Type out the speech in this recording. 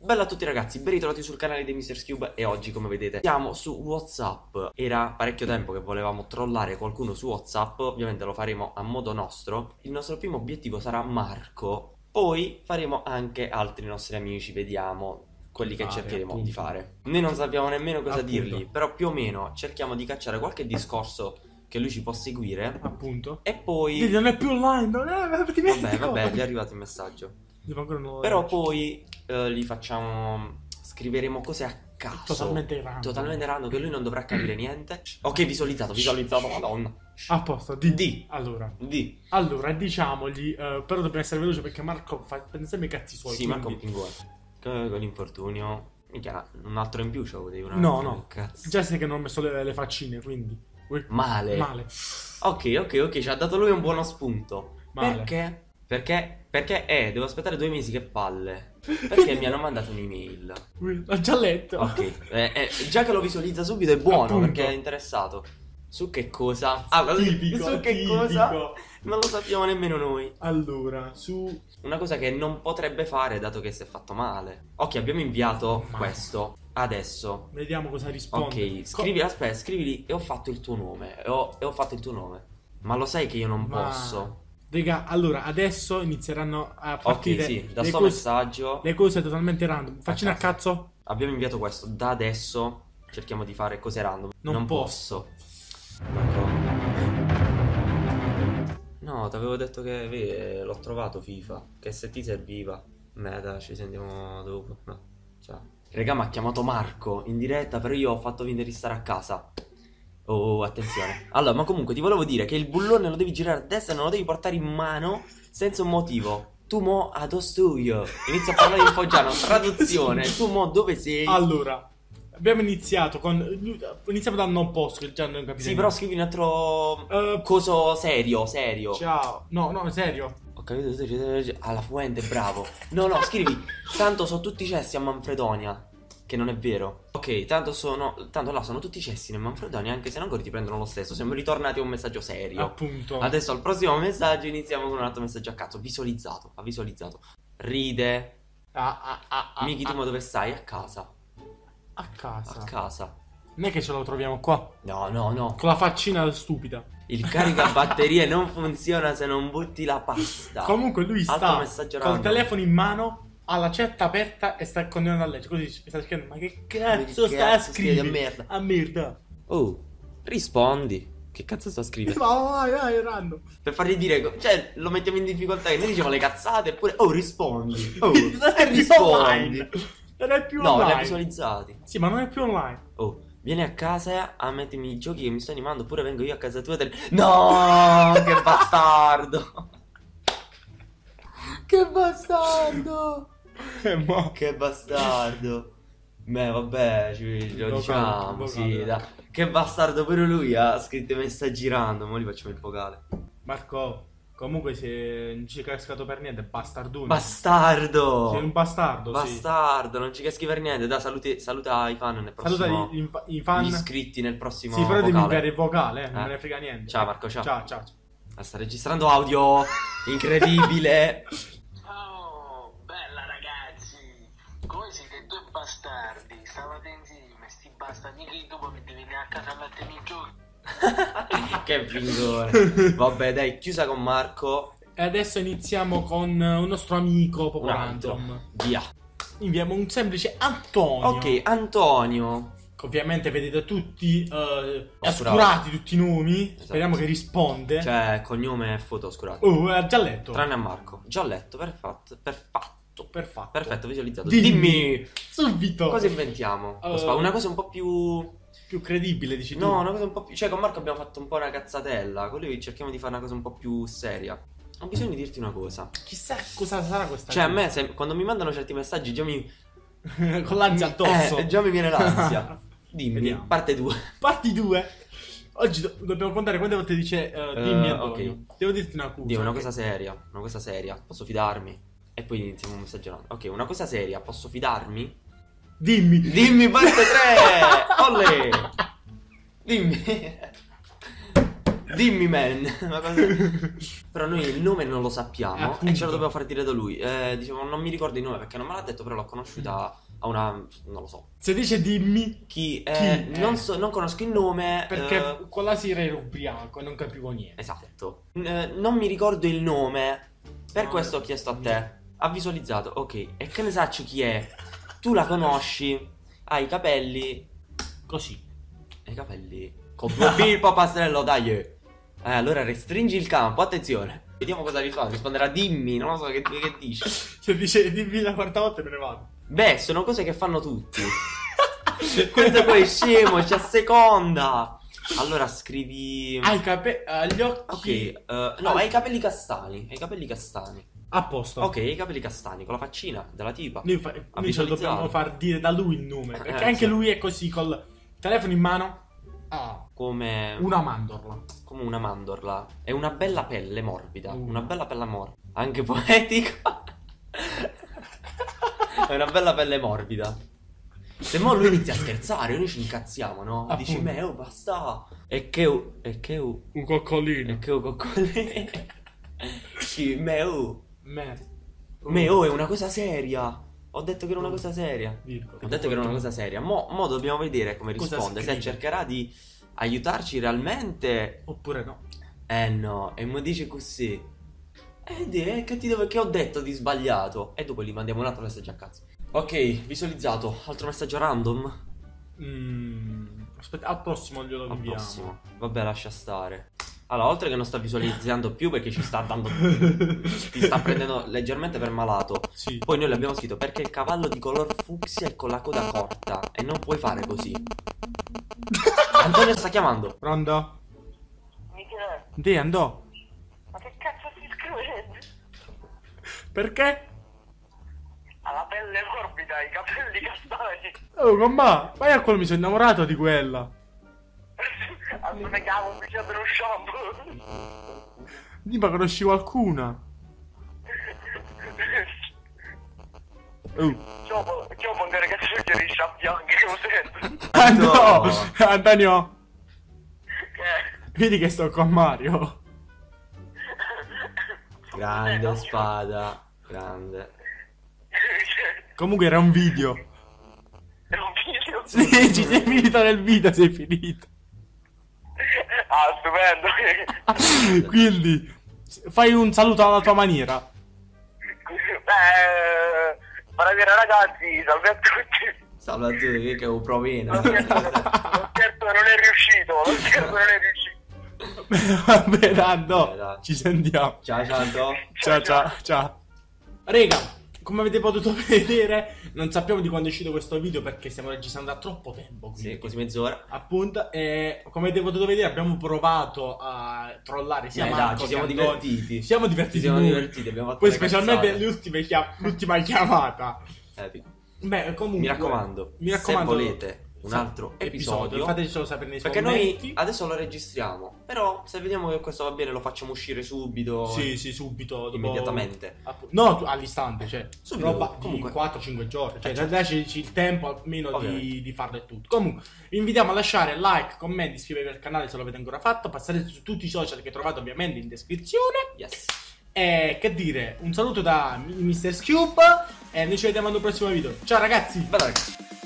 Bella a tutti ragazzi, ben ritrovati sul canale di Mister's Cube e oggi come vedete siamo su WhatsApp. Era parecchio tempo che volevamo trollare qualcuno su WhatsApp, ovviamente lo faremo a modo nostro. Il nostro primo obiettivo sarà Marco, poi faremo anche altri nostri amici, vediamo quelli che cercheremo appunto di fare. Noi non sappiamo nemmeno cosa dirgli, però più o meno cerchiamo di cacciare qualche discorso che lui ci può seguire. Appunto. E poi... non è più online, non è... ti metti. Vabbè, gli è arrivato il messaggio. Però poi li facciamo, scriveremo cose a caso, totalmente random, che lui non dovrà capire niente. Ok, visualizzato, madonna. A posto, allora diciamogli, però dobbiamo essere veloci perché Marco fa sempre i cazzi suoi. Sì, quindi... Marco Pinguè con l'infortunio. Minchia, un altro in più ce lo potevi una... No, cazzo. Già sai che non ho messo le faccine, quindi male. Ok, ci ha dato lui un buono spunto. Male. Perché devo aspettare 2 mesi, che palle. Perché mi hanno mandato un'email. L'ho già letto. Ok, già che lo visualizza subito è buono. Appunto. Perché è interessato. Su che cosa? Su che cosa? Non lo sappiamo nemmeno noi. Allora, su una cosa che non potrebbe fare dato che si è fatto male. Ok, abbiamo inviato questo. Adesso vediamo cosa risponde. Ok, scrivili e ho fatto il tuo nome. E ho fatto il tuo nome. Ma lo sai che io non posso. Raga, allora adesso inizieranno a partire le cose totalmente random. Faccine a cazzo. Abbiamo inviato questo. Da adesso cerchiamo di fare cose random. Non posso. No, ti avevo detto che l'ho trovato FIFA. Che se ti serviva. Merda, ci sentiamo dopo. No. Ciao. Raga, mi ha chiamato Marco in diretta, però io ho fatto finta di stare a casa. Oh, attenzione. Allora, ma comunque ti volevo dire che il bullone lo devi girare a destra e non lo devi portare in mano senza un motivo. Tu mo ad studio. Inizio a parlare in foggiano. Traduzione. Tu mo dove sei? Allora, abbiamo iniziato con... iniziamo da non posso, che già non capisco. Sì, però scrivi un altro... coso serio. Ciao. No, serio. Ho capito tutto. Alla fluente, bravo. No, scrivi. Tanto sono tutti cessi a Manfredonia. Che non è vero. Ok, tanto là sono tutti cessi nel Manfredonia, anche se non ancora ti prendono lo stesso. Siamo ritornati a un messaggio serio. Appunto. Adesso al prossimo messaggio iniziamo con un altro messaggio a cazzo. Ha visualizzato. Ride. Miki, tu ma dove stai? A casa. Non è che ce lo troviamo qua. No. Con la faccina stupida. Il caricabatterie non funziona se non butti la pasta. Comunque lui sta col telefono in mano, ha la chat aperta e sta continuando a leggere. Così sta scrivendo, ma che cazzo sta scrivendo? A merda. Oh, rispondi. Che cazzo sta scrivendo? Vai, rando. Per fargli dire, cioè, lo mettiamo in difficoltà. E noi diciamo le cazzate, eppure... Oh, rispondi. Oh, rispondi. Non è più online. No, li ha visualizzati. Sì, ma non è più online. Oh, vieni a casa a mettermi i giochi che mi sto animando, oppure vengo io a casa tua. No, che bastardo. Che bastardo. Che bastardo. Beh, vabbè, lo diciamo, sì, dai. Che bastardo pure lui, ha scritto mi sta girando, ma gli facciamo il vocale. Marco, comunque se non ci cascato per niente, bastardone. Bastardo. Sei un bastardo, bastardo, sì. Non ci caschi per niente. Dai, saluta i fan nel prossimo. Saluta i fan. Gli iscritti nel prossimo. Sì, però devi inviare il vocale, non me ne frega niente. Ciao Marco, ciao. Ciao. Ah, sta registrando audio. Incredibile. Bastardi, stavate insieme, sti bastardi che dopo mi devi venire a casa a mettermi i giochi. Che figone. Vabbè, dai, chiusa con Marco. E adesso iniziamo con un nostro amico proprio random. Via. Inviamo un semplice Antonio. Ok, Antonio. Ovviamente vedete tutti oscurati tutti i nomi. Esatto. Speriamo che risponde. Cioè, cognome e foto oscurati. Oh, già letto. Tranne a Marco. Già letto, perfetto. Perfetto, visualizzato. Dimmi subito cosa inventiamo. Una cosa un po' più credibile, dici tu? No, una cosa un po' più... Cioè, con Marco abbiamo fatto un po' una cazzatella. Con lui cerchiamo di fare una cosa un po' più seria. Ho bisogno di dirti una cosa. Chissà cosa sarà questa. Cioè, a me quando mi mandano certi messaggi già mi... con l'ansia addosso. Già mi viene l'ansia. Dimmi. Vediamo. Parti 2. Oggi dobbiamo contare quante volte dice dimmi Antonio. Okay. Devo dirti una cosa. Dimmi una cosa seria. Posso fidarmi? E poi iniziamo un messaggio. Ok, una cosa seria, posso fidarmi? Dimmi parte 3. Olle. Dimmi. Dimmi, man. Però noi il nome non lo sappiamo e ce lo dobbiamo far dire da lui. Diciamo, non mi ricordo il nome perché non me l'ha detto, però l'ho conosciuta a una... non lo so. Se dice dimmi chi è. Non conosco il nome. Perché quella sera ero ubriaco e non capivo niente. Esatto. Non mi ricordo il nome. Per questo ho chiesto a te. Ha visualizzato, ok. E che ne sacci chi è? Tu la conosci. Ha i capelli così. E i capelli con due Filippo Pastrello, dai. Allora restringi il campo, attenzione. Vediamo cosa risponde. Risponderà dimmi, non lo so che dici. Se dice dimmi la quarta volta me ne vado. Beh, sono cose che fanno tutti. Questo poi è scemo, c'è a seconda. Allora scrivi. Hai capelli, gli occhi. Ok, no, hai i capelli castani. Hai i capelli castani. A posto. Ok, i capelli castani con la faccina della tipa. Noi ce lo dobbiamo far dire da lui il nome. Perché anche lui è così col telefono in mano. Ah, come una mandorla. Come una mandorla. È una bella pelle morbida. Una bella pelle morbida. Anche poetica. È una bella pelle morbida. Se mo lui inizia a scherzare, noi ci incazziamo, no? Appunto. Dici, me, basta. Un coccolino. E che un coccolino. Sì, me, oh, è una cosa seria. Ho detto che era una cosa seria. Ho detto che era una cosa seria. Mo dobbiamo vedere come risponde. Se cercherà di aiutarci realmente oppure no. No. E mi dice così. Che ho detto di sbagliato. E dopo gli mandiamo un altro messaggio a cazzo. Ok, visualizzato. Altro messaggio random. Aspetta, al prossimo glielo inviamo. Vabbè, lascia stare. Allora, oltre che non sta visualizzando più perché ci sta dando... ti sta prendendo leggermente per malato. Sì. Poi noi l'abbiamo scritto perché il cavallo di color fucsia è con la coda corta e non puoi fare così. Antonio sta chiamando. Pronto? Michele. Dì, andò. Ma che cazzo stai scrivendo? Perché? Ha la pelle morbida, i capelli castani. Oh, com'è? Vai a quello, mi sono innamorato di quella. Allora cavolo, mi c'è per uno shampoo. Dimmi, conosci qualcuna? C'ho un po' di ragazzi che riesce a bianchi, che lo sento. No, Antonio. Che? Vedi che sto con Mario. Grande spada. Grande. Comunque era un video. Era un video? Sì, ci sei finito nel video, sei finito. Ah, stupendo. Quindi fai un saluto alla tua maniera. Beh, buonasera ragazzi, salve a tutti. Salve a tutti, che un provino. Lo scherzo non è riuscito. Vabbè, Nando, ci sentiamo. Ciao, Nando. Ciao. Raga, come avete potuto vedere, non sappiamo di quando è uscito questo video perché stiamo registrando da troppo tempo. Quindi. Sì, quasi mezz'ora. Appunto, e come avete potuto vedere abbiamo provato a trollare sia Marco, ci siamo divertiti. Abbiamo fatto poi specialmente l'ultima chiamata. Beh, comunque, mi raccomando, se volete un altro episodio, fatecelo sapere nei commenti. Perché noi adesso lo registriamo, però se vediamo che questo va bene lo facciamo uscire subito. Sì, subito, immediatamente. No, all'istante, cioè subito, roba comunque 4-5 giorni, cioè dateci il tempo almeno di farlo e tutto. Comunque vi invitiamo a lasciare like, commenti, iscrivetevi al canale se l'avete ancora fatto, passate su tutti i social che trovate ovviamente in descrizione. Yes. E che dire, un saluto da Mister's Cube e noi ci vediamo al prossimo video. Ciao ragazzi. Bye, ragazzi.